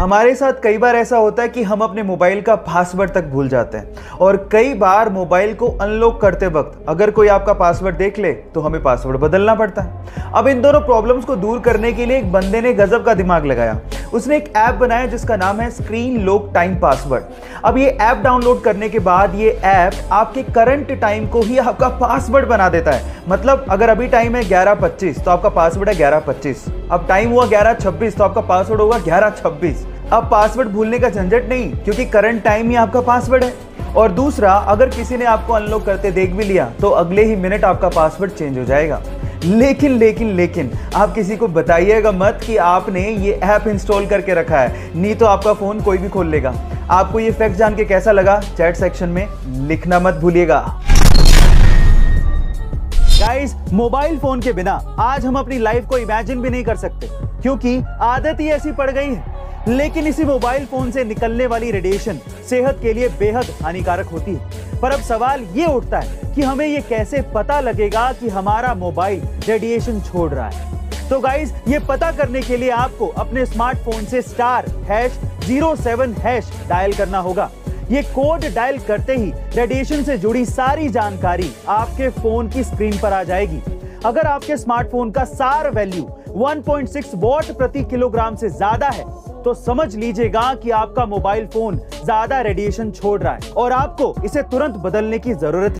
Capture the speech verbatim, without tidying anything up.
हमारे साथ कई बार ऐसा होता है कि हम अपने मोबाइल का पासवर्ड तक भूल जाते हैं, और कई बार मोबाइल को अनलॉक करते वक्त अगर कोई आपका पासवर्ड देख ले तो हमें पासवर्ड बदलना पड़ता है। अब इन दोनों प्रॉब्लम्स को दूर करने के लिए एक बंदे ने गजब का दिमाग लगाया। उसने एक ऐप बनाया जिसका नाम है स्क्रीन लॉक टाइम पासवर्ड। अब ये ऐप डाउनलोड करने के बाद ये ऐप आपके करंट टाइम को ही आपका पासवर्ड बना देता है। मतलब अगर अभी टाइम है ग्यारह बजकर पच्चीस तो आपका पासवर्ड है ग्यारह बजकर पच्चीस, अब टाइम हुआ ग्यारह बजकर छब्बीस तो आपका पासवर्ड होगा ग्यारह बजकर छब्बीस। अब पासवर्ड भूलने का झंझट नहीं, क्योंकि करंट टाइम ही आपका पासवर्ड है। और दूसरा, अगर किसी ने आपको अनलॉक करते देख भी लिया तो अगले ही मिनट आपका पासवर्ड चेंज हो जाएगा। लेकिन लेकिन लेकिन आप किसी को बताइएगा मत कि आपने ये ऐप इंस्टॉल करके रखा है, नहीं तो आपका फ़ोन कोई भी खोल लेगा। आपको ये फैक्ट जान के कैसा लगा चैट सेक्शन में लिखना मत भूलिएगा। गाइस, मोबाइल फ़ोन के बिना आज हम अपनी लाइफ को इमेजिन भी नहीं कर सकते, क्योंकि आदत ही ऐसी पड़ गई है। लेकिन इसी मोबाइल फ़ोन से निकलने वाली रेडिएशन सेहत के लिए बेहद हानिकारक होती है। पर अब सवाल ये उठता है कि हमें ये कैसे पता लगेगा कि हमारा मोबाइल रेडिएशन छोड़ रहा है। तो गाइस, ये पता करने के लिए आपको अपने स्मार्टफोन से star hash zero seven hash dial करना होगा। ये कोड डायल करते ही रेडिएशन से जुड़ी सारी जानकारी आपके फोन की स्क्रीन पर आ जाएगी। अगर आपके स्मार्टफोन का SAR value one point six watt प्रति किलोग्राम से ज्यादा है तो समझ लीजिएगा कि आपका मोबाइल फोन ज्यादा रेडिएशन छोड़ रहा है और आपको इसे तुरंत बदलने की जरूरत है।